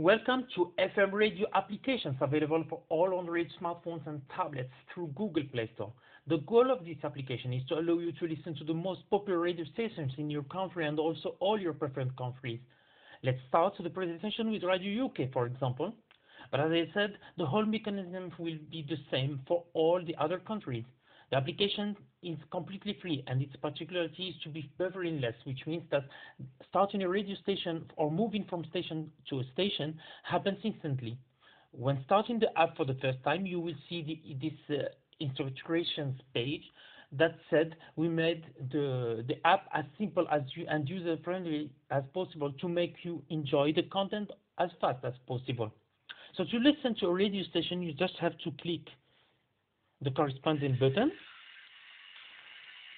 Welcome to FM radio applications available for all Android smartphones and tablets through Google Play Store. The goal of this application is to allow you to listen to the most popular radio stations in your country and also all your preferred countries. Let's start the presentation with Radio UK, for example. But as I said, the whole mechanism will be the same for all the other countries. The application is completely free, and its particularity is to be serverless, which means that starting a radio station or moving from station to a station happens instantly. When starting the app for the first time, you will see this instructions page that said we made the app as simple as and user-friendly as possible to make you enjoy the content as fast as possible. So to listen to a radio station, you just have to click the corresponding button,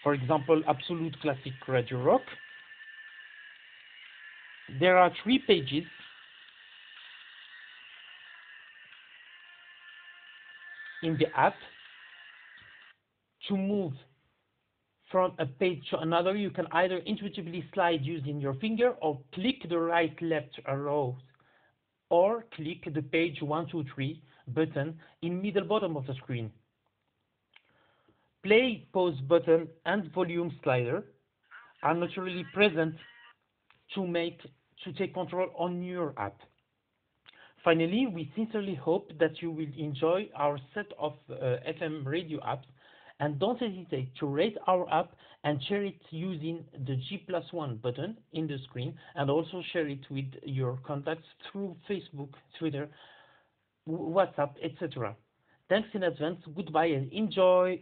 for example, Absolute Classic Radio Rock. There are three pages. In the app, to move from a page to another, you can either intuitively slide using your finger or click the right-left arrows, or click the page 1, 2, 3 button in middle bottom of the screen. Play, pause button and volume slider are naturally present to take control on your app. Finally, we sincerely hope that you will enjoy our set of FM radio apps, and don't hesitate to rate our app and share it using the G+1 button in the screen, and also share it with your contacts through Facebook, Twitter, WhatsApp, etc. Thanks in advance, goodbye and enjoy!